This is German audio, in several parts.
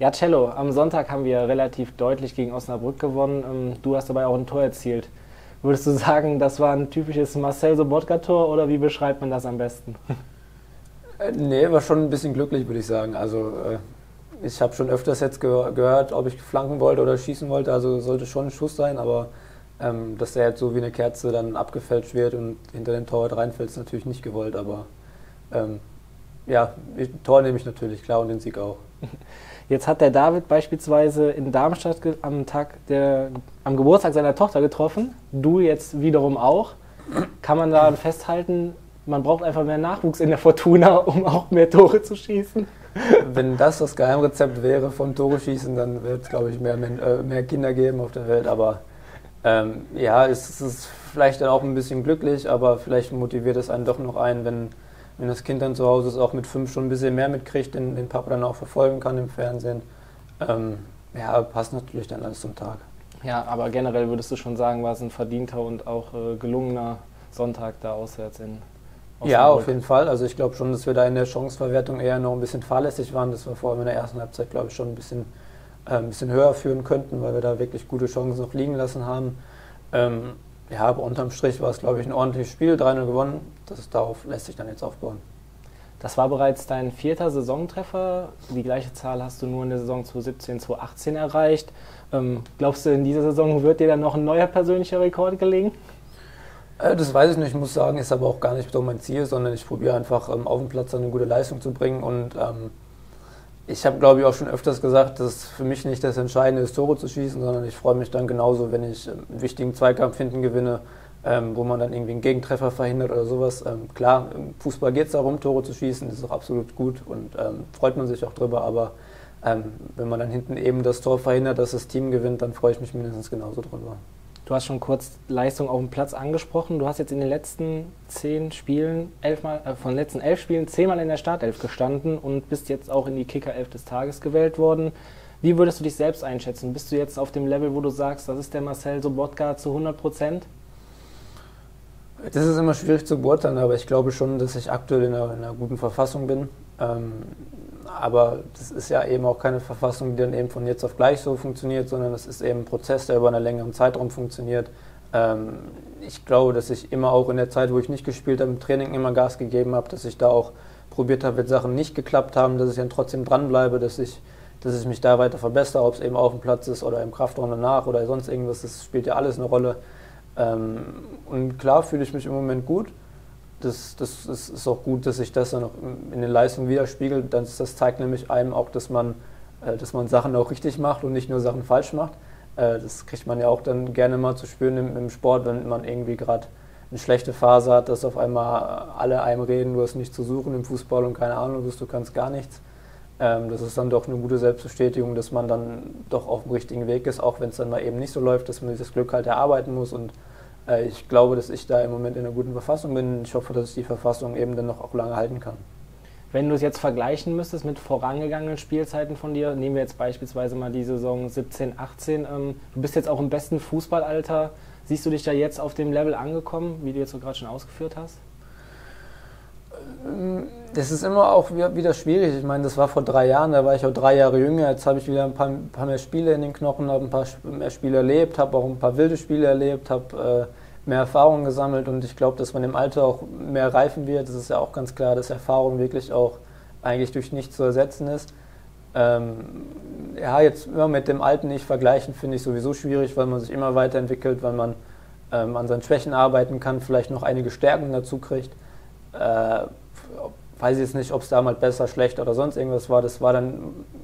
Ja, Cello, am Sonntag haben wir relativ deutlich gegen Osnabrück gewonnen. Du hast dabei auch ein Tor erzielt. Würdest du sagen, das war ein typisches Marcel Sobottka-Tor oder wie beschreibt man das am besten? Nee, war schon ein bisschen glücklich, würde ich sagen. Also ich habe schon öfters jetzt gehört, ob ich flanken wollte oder schießen wollte. Also sollte schon ein Schuss sein, aber dass der jetzt so wie eine Kerze dann abgefälscht wird und hinter den Torwart reinfällt, ist natürlich nicht gewollt. Aber ja, Tor nehme ich natürlich, klar, und den Sieg auch. Jetzt hat der David beispielsweise in Darmstadt am Geburtstag seiner Tochter getroffen, du jetzt wiederum auch. Kann man daran festhalten, man braucht einfach mehr Nachwuchs in der Fortuna, um auch mehr Tore zu schießen? Wenn das das Geheimrezept wäre vom Tore schießen, dann wird es, glaube ich, mehr Kinder geben auf der Welt. Aber ja, es ist vielleicht dann auch ein bisschen glücklich, aber vielleicht motiviert es einen doch noch ein, wenn das Kind dann zu Hause ist, auch mit 5 schon ein bisschen mehr mitkriegt, den Papa dann auch verfolgen kann im Fernsehen. Ja, passt natürlich dann alles zum Tag. Ja, aber generell würdest du schon sagen, war es ein verdienter und auch gelungener Sonntag da auswärts in Osnabrück? Ja, auf jeden Fall. Also ich glaube schon, dass wir da in der Chancenverwertung eher noch ein bisschen fahrlässig waren. Das wir vor allem in der ersten Halbzeit, glaube ich, schon ein bisschen höher führen könnten, weil wir da wirklich gute Chancen noch liegen lassen haben. Ja, aber unterm Strich war es, glaube ich, ein ordentliches Spiel, 3-0 gewonnen. Darauf lässt sich dann jetzt aufbauen. Das war bereits dein 4. Saisontreffer. Die gleiche Zahl hast du nur in der Saison 2017, 2018 erreicht. Glaubst du, in dieser Saison wird dir dann noch ein neuer persönlicher Rekord gelingen? Das weiß ich nicht. Ich muss sagen, ist aber auch gar nicht so mein Ziel, sondern ich probiere einfach auf dem Platz eine gute Leistung zu bringen. Und ich habe, glaube ich, auch schon öfters gesagt, dass für mich nicht das Entscheidende ist, Tore zu schießen, sondern ich freue mich dann genauso, wenn ich einen wichtigen Zweikampf hinten gewinne, wo man dann irgendwie einen Gegentreffer verhindert oder sowas. Klar, im Fußball geht es darum, Tore zu schießen, das ist auch absolut gut und freut man sich auch drüber, aber wenn man dann hinten eben das Tor verhindert, dass das Team gewinnt, dann freue ich mich mindestens genauso drüber. Du hast schon kurz Leistung auf dem Platz angesprochen. Du hast jetzt in den letzten 10 Spielen, von den letzten 11 Spielen 10-mal in der Startelf gestanden und bist jetzt auch in die Kicker-Elf des Tages gewählt worden. Wie würdest du dich selbst einschätzen? Bist du jetzt auf dem Level, wo du sagst, das ist der Marcel Sobottka zu 100%? Das ist immer schwierig zu beurteilen, aber ich glaube schon, dass ich aktuell in einer guten Verfassung bin. Aber das ist ja eben auch keine Verfassung, die dann eben von jetzt auf gleich so funktioniert, sondern das ist eben ein Prozess, der über einen längeren Zeitraum funktioniert. Ich glaube, dass ich immer auch in der Zeit, wo ich nicht gespielt habe, im Training immer Gas gegeben habe, dass ich da auch probiert habe, wenn Sachen nicht geklappt haben, dass ich dann trotzdem dranbleibe, dass ich mich da weiter verbessere, ob es eben auf dem Platz ist oder im Kraftraum danach oder sonst irgendwas, das spielt ja alles eine Rolle. Und klar fühle ich mich im Moment gut. Das ist auch gut, dass sich das dann auch in den Leistungen widerspiegelt. Das zeigt nämlich einem auch, dass man Sachen auch richtig macht und nicht nur Sachen falsch macht. Das kriegt man ja auch dann gerne mal zu spüren im Sport, wenn man irgendwie gerade eine schlechte Phase hat, dass auf einmal alle einem reden, du hast nichts zu suchen im Fußball und keine Ahnung, du kannst gar nichts. Das ist dann doch eine gute Selbstbestätigung, dass man dann doch auf dem richtigen Weg ist, auch wenn es dann mal eben nicht so läuft, dass man dieses Glück halt erarbeiten muss. Und ich glaube, dass ich da im Moment in einer guten Verfassung bin. Ich hoffe, dass ich die Verfassung eben dann noch auch lange halten kann. Wenn du es jetzt vergleichen müsstest mit vorangegangenen Spielzeiten von dir, nehmen wir jetzt beispielsweise mal die Saison 17, 18. Du bist jetzt auch im besten Fußballalter. Siehst du dich da jetzt auf dem Level angekommen, wie du jetzt so gerade schon ausgeführt hast? Das ist immer auch wieder schwierig. Ich meine, das war vor 3 Jahren, da war ich auch 3 Jahre jünger. Jetzt habe ich wieder ein paar mehr Spiele in den Knochen, habe ein paar mehr Spiele erlebt, habe auch ein paar wilde Spiele erlebt, habe mehr Erfahrung gesammelt und ich glaube, dass man im Alter auch mehr reifen wird. Das ist ja auch ganz klar, dass Erfahrung wirklich auch eigentlich durch nichts zu ersetzen ist. Ja, jetzt immer mit dem alten Ich vergleichen, finde ich sowieso schwierig, weil man sich immer weiterentwickelt, weil man an seinen Schwächen arbeiten kann, vielleicht noch einige Stärken dazu kriegt. Weiß ich jetzt nicht, ob es damals besser, schlechter oder sonst irgendwas war. Das war dann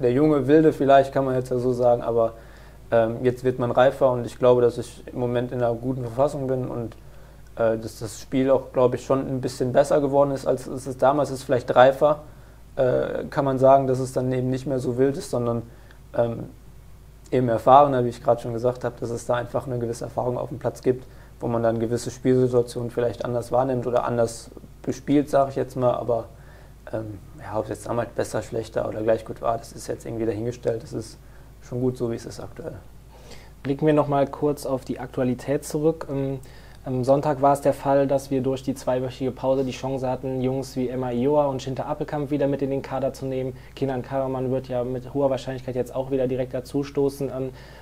der junge Wilde vielleicht, kann man jetzt ja so sagen, aber jetzt wird man reifer und ich glaube, dass ich im Moment in einer guten Verfassung bin und dass das Spiel auch, glaube ich, schon ein bisschen besser geworden ist, als es damals ist, vielleicht reifer, kann man sagen, dass es dann eben nicht mehr so wild ist, sondern eben erfahrener, wie ich gerade schon gesagt habe, dass es da einfach eine gewisse Erfahrung auf dem Platz gibt, wo man dann gewisse Spielsituationen vielleicht anders wahrnimmt oder anders bespielt, sage ich jetzt mal, aber ja, ob es jetzt damals besser, schlechter oder gleich gut war, das ist jetzt irgendwie dahingestellt, das ist schon gut so, wie es ist aktuell. Blicken wir nochmal kurz auf die Aktualität zurück. Am Sonntag war es der Fall, dass wir durch die zweiwöchige Pause die Chance hatten, Jungs wie Emma Joa und Shinta Appelkamp wieder mit in den Kader zu nehmen. Kenan Karaman wird ja mit hoher Wahrscheinlichkeit jetzt auch wieder direkt dazustoßen.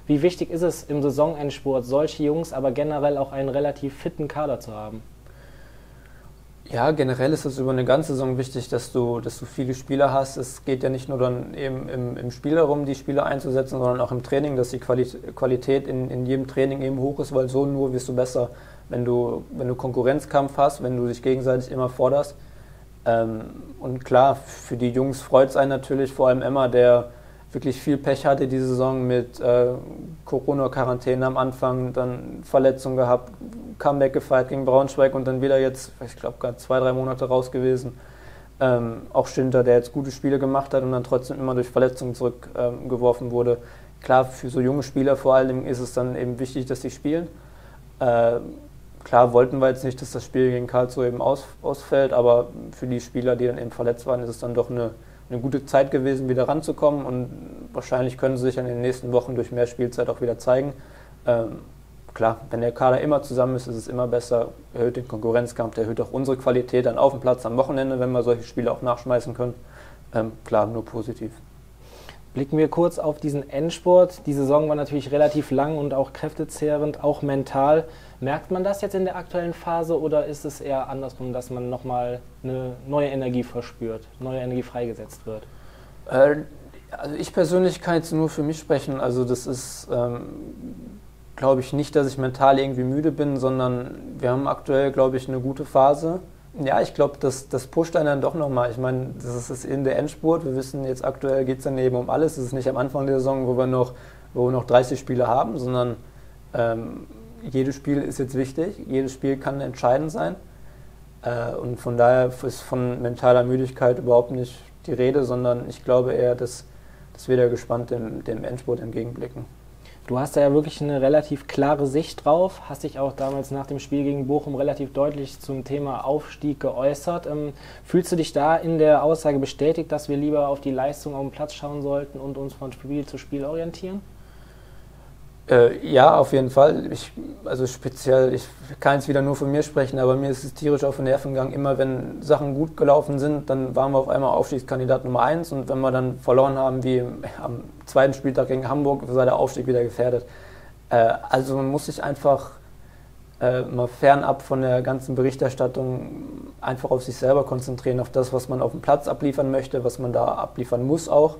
Wie wichtig ist es im Saisonendspurt, solche Jungs, aber generell auch einen relativ fitten Kader zu haben? Ja, generell ist es über eine ganze Saison wichtig, dass du viele Spieler hast. Es geht ja nicht nur dann eben im Spiel darum, die Spieler einzusetzen, sondern auch im Training, dass die Qualität in jedem Training eben hoch ist, weil so nur wirst du besser, wenn du Konkurrenzkampf hast, wenn du dich gegenseitig immer forderst. Und klar, für die Jungs freut es einen natürlich, vor allem Emma, der wirklich viel Pech hatte diese Saison mit Corona-Quarantäne am Anfang, dann Verletzungen gehabt, Comeback gefeiert gegen Braunschweig und dann wieder jetzt, ich glaube, gerade 2-3 Monate raus gewesen. Auch Schinter, der jetzt gute Spiele gemacht hat und dann trotzdem immer durch Verletzungen zurückgeworfen wurde. Klar, für so junge Spieler vor allem ist es dann eben wichtig, dass sie spielen. Klar wollten wir jetzt nicht, dass das Spiel gegen Karlsruhe eben ausfällt, aber für die Spieler, die dann eben verletzt waren, ist es dann doch eine gute Zeit gewesen, wieder ranzukommen, und wahrscheinlich können sie sich in den nächsten Wochen durch mehr Spielzeit auch wieder zeigen. Klar, wenn der Kader immer zusammen ist, ist es immer besser, erhöht den Konkurrenzkampf, erhöht auch unsere Qualität dann auf dem Platz am Wochenende, wenn wir solche Spiele auch nachschmeißen können. Klar, nur positiv. Blicken wir kurz auf diesen Endspurt. Die Saison war natürlich relativ lang und auch kräftezehrend, auch mental. Merkt man das jetzt in der aktuellen Phase oder ist es eher andersrum, dass man nochmal eine neue Energie verspürt, neue Energie freigesetzt wird? Also ich persönlich kann jetzt nur für mich sprechen. Also das ist, glaube ich, nicht, dass ich mental irgendwie müde bin, sondern wir haben aktuell, glaube ich, eine gute Phase. Ja, ich glaube, das pusht einen dann doch nochmal. Ich meine, das ist in der Endspurt. Wir wissen jetzt aktuell, geht es dann eben um alles. Es ist nicht am Anfang der Saison, wo wir noch 30 Spiele haben, sondern jedes Spiel ist jetzt wichtig. Jedes Spiel kann entscheidend sein. Und von daher ist von mentaler Müdigkeit überhaupt nicht die Rede, sondern ich glaube eher, dass wir da gespannt dem Endspurt entgegenblicken. Du hast da ja wirklich eine relativ klare Sicht drauf, hast dich auch damals nach dem Spiel gegen Bochum relativ deutlich zum Thema Aufstieg geäußert. Fühlst du dich da in der Aussage bestätigt, dass wir lieber auf die Leistung auf dem Platz schauen sollten und uns von Spiel zu Spiel orientieren? Ja, auf jeden Fall. Ich kann jetzt wieder nur von mir sprechen, aber mir ist es tierisch auf den Nerven gegangen. Immer wenn Sachen gut gelaufen sind, dann waren wir auf einmal Aufstiegskandidat Nummer 1, und wenn wir dann verloren haben, wie am zweiten Spieltag gegen Hamburg, sei der Aufstieg wieder gefährdet. Also man muss sich einfach mal fernab von der ganzen Berichterstattung einfach auf sich selber konzentrieren, auf das, was man auf dem Platz abliefern möchte, was man da abliefern muss auch,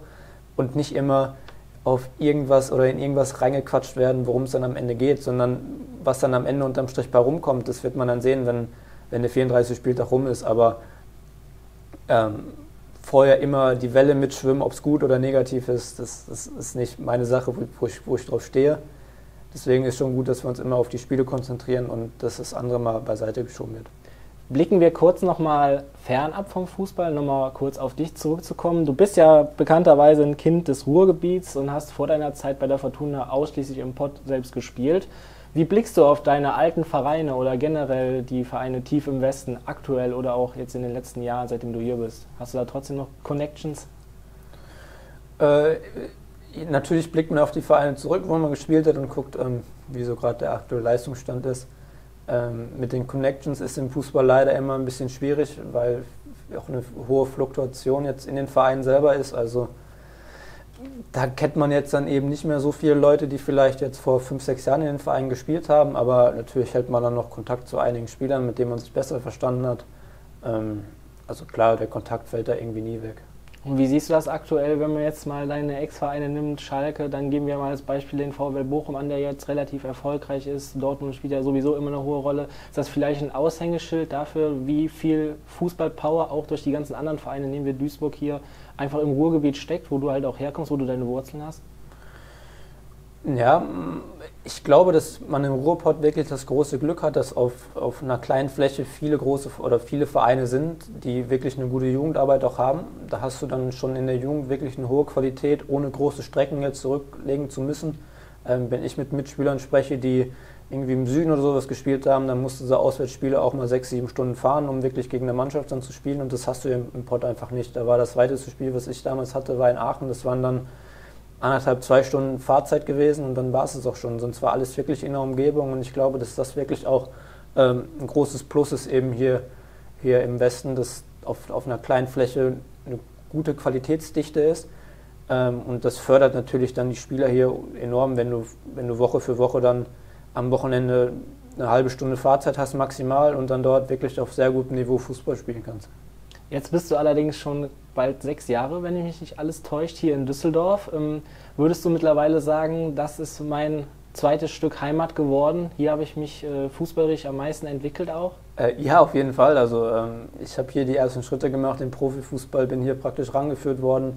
und nicht immer auf irgendwas oder in irgendwas reingequatscht werden, worum es dann am Ende geht, sondern was dann am Ende unterm Strich bei rumkommt, das wird man dann sehen, wenn der 34. Spieltag rum ist, aber vorher immer die Welle mitschwimmen, ob es gut oder negativ ist, das ist nicht meine Sache, wo ich drauf stehe. Deswegen ist schon gut, dass wir uns immer auf die Spiele konzentrieren und dass das andere mal beiseite geschoben wird. Blicken wir kurz nochmal fernab vom Fußball, nochmal kurz auf dich zurückzukommen. Du bist ja bekannterweise ein Kind des Ruhrgebiets und hast vor deiner Zeit bei der Fortuna ausschließlich im Pott selbst gespielt. Wie blickst du auf deine alten Vereine oder generell die Vereine tief im Westen aktuell oder auch jetzt in den letzten Jahren, seitdem du hier bist? Hast du da trotzdem noch Connections? Natürlich blickt man auf die Vereine zurück, wo man gespielt hat, und guckt, wie so gerade der aktuelle Leistungsstand ist. Mit den Connections ist im Fußball leider immer ein bisschen schwierig, weil auch eine hohe Fluktuation jetzt in den Vereinen selber ist. Also da kennt man jetzt dann eben nicht mehr so viele Leute, die vielleicht jetzt vor 5, 6 Jahren in den Vereinen gespielt haben, aber natürlich hält man dann noch Kontakt zu einigen Spielern, mit denen man sich besser verstanden hat. Also klar, der Kontakt fällt da irgendwie nie weg. Und wie siehst du das aktuell, wenn man jetzt mal deine Ex-Vereine nimmt, Schalke, dann geben wir mal als Beispiel den VfL Bochum an, der jetzt relativ erfolgreich ist. Dortmund spielt ja sowieso immer eine hohe Rolle. Ist das vielleicht ein Aushängeschild dafür, wie viel Fußballpower auch durch die ganzen anderen Vereine, nehmen wir Duisburg hier, einfach im Ruhrgebiet steckt, wo du halt auch herkommst, wo du deine Wurzeln hast? Ja, ich glaube, dass man im Ruhrpott wirklich das große Glück hat, dass auf einer kleinen Fläche viele Vereine sind, die wirklich eine gute Jugendarbeit auch haben. Da hast du dann schon in der Jugend wirklich eine hohe Qualität, ohne große Strecken jetzt zurücklegen zu müssen. Wenn ich mit Mitspielern spreche, die irgendwie im Süden oder sowas gespielt haben, dann mussten sie Auswärtsspiele auch mal 6, 7 Stunden fahren, um wirklich gegen eine Mannschaft dann zu spielen, und das hast du im Pott einfach nicht. Da war das weiteste Spiel, was ich damals hatte, war in Aachen, das waren dann 1,5, 2 Stunden Fahrzeit gewesen, und dann war es auch schon. Sonst war alles wirklich in der Umgebung, und ich glaube, dass das wirklich auch Ein großes Plus ist eben hier im Westen, dass auf einer kleinen Fläche eine gute Qualitätsdichte ist. Und das fördert natürlich dann die Spieler hier enorm, wenn du Woche für Woche dann am Wochenende eine halbe Stunde Fahrzeit hast maximal und dann dort wirklich auf sehr gutem Niveau Fußball spielen kannst. Jetzt bist du allerdings schon bald 6 Jahre, wenn ich mich nicht alles täuscht, hier in Düsseldorf. Würdest du mittlerweile sagen, das ist mein zweites Stück Heimat geworden? Hier habe ich mich fußballerisch am meisten entwickelt auch? Ja, auf jeden Fall. Also ich habe hier die ersten Schritte gemacht im Profifußball, bin hier praktisch rangeführt worden.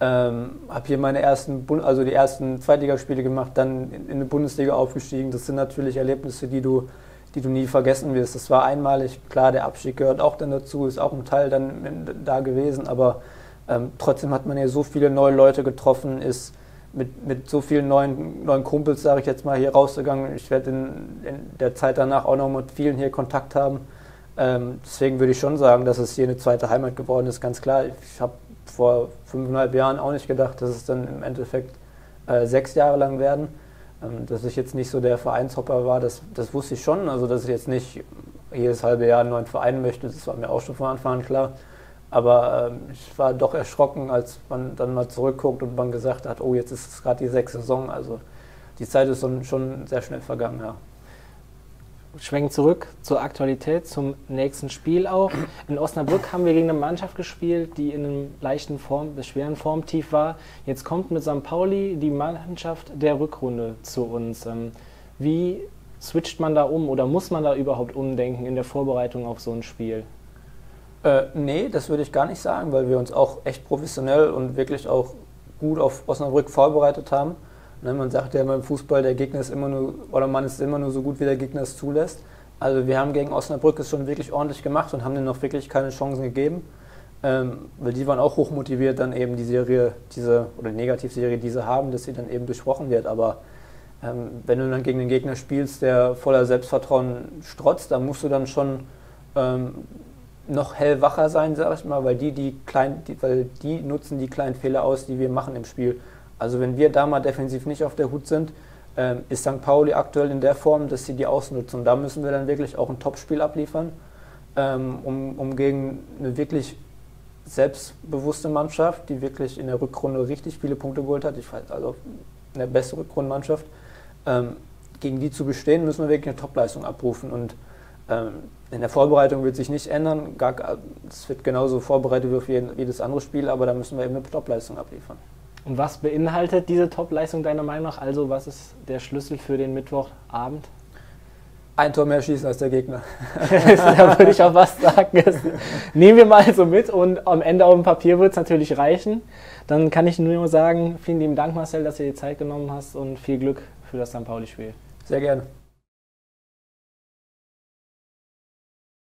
Habe hier meine die ersten Zweitligaspiele gemacht, dann in die Bundesliga aufgestiegen. Das sind natürlich Erlebnisse, die du nie vergessen wirst. Das war einmalig. Klar, der Abstieg gehört auch dann dazu, ist auch ein Teil dann da gewesen, aber trotzdem hat man hier so viele neue Leute getroffen, ist mit so vielen neuen Kumpels, sage ich jetzt mal, hier rausgegangen. Ich werde in der Zeit danach auch noch mit vielen hier Kontakt haben. Deswegen würde ich schon sagen, dass es hier eine zweite Heimat geworden ist, ganz klar. Ich habe vor 5,5 Jahren auch nicht gedacht, dass es dann im Endeffekt 6 Jahre lang werden. Dass ich jetzt nicht so der Vereinshopper war, das wusste ich schon. Also dass ich jetzt nicht jedes halbe Jahr einen neuen Verein möchte, das war mir auch schon von Anfang an klar. Aber ich war doch erschrocken, als man dann mal zurückguckt und man gesagt hat, oh, jetzt ist es gerade die 6. Saison. Also die Zeit ist schon sehr schnell vergangen, ja. Schwenken zurück zur Aktualität, zum nächsten Spiel auch. In Osnabrück haben wir gegen eine Mannschaft gespielt, die in einem leichten schweren Formtief war. Jetzt kommt mit St. Pauli die Mannschaft der Rückrunde zu uns. Wie switcht man da um oder muss man da überhaupt umdenken in der Vorbereitung auf so ein Spiel? Nee, das würde ich gar nicht sagen, weil wir uns auch echt professionell und wirklich auch gut auf Osnabrück vorbereitet haben. Man sagt ja beim Fußball, der Gegner ist immer nur, oder man ist immer nur so gut, wie der Gegner es zulässt. Also wir haben gegen Osnabrück es schon wirklich ordentlich gemacht und haben denen noch wirklich keine Chancen gegeben. Weil die waren auch hochmotiviert, dann eben die Serie, oder die Negativserie, die sie haben, dass sie dann eben durchbrochen wird. Aber wenn du dann gegen den Gegner spielst, der voller Selbstvertrauen strotzt, dann musst du dann schon noch hellwacher sein, sag ich mal, weil die nutzen die kleinen Fehler aus, die wir machen im Spiel. Also wenn wir da mal defensiv nicht auf der Hut sind, ist St. Pauli aktuell in der Form, dass sie die ausnutzen. Und da müssen wir dann wirklich auch ein Topspiel abliefern, um gegen eine wirklich selbstbewusste Mannschaft, die wirklich in der Rückrunde richtig viele Punkte geholt hat, ich weiß, also eine beste Rückrundenmannschaft, gegen die zu bestehen, müssen wir wirklich eine Topleistung abrufen. Und in der Vorbereitung wird sich nicht ändern. Es wird genauso vorbereitet wie für jedes andere Spiel, aber da müssen wir eben eine Topleistung abliefern. Und was beinhaltet diese Top-Leistung deiner Meinung nach? Also was ist der Schlüssel für den Mittwochabend? Ein Tor mehr schießen als der Gegner. Da würde ich auch was sagen. Das nehmen wir mal so mit und am Ende auf dem Papier wird es natürlich reichen. Dann kann ich nur sagen, vielen lieben Dank Marcel, dass du dir die Zeit genommen hast und viel Glück für das St. Pauli-Spiel. Sehr gerne.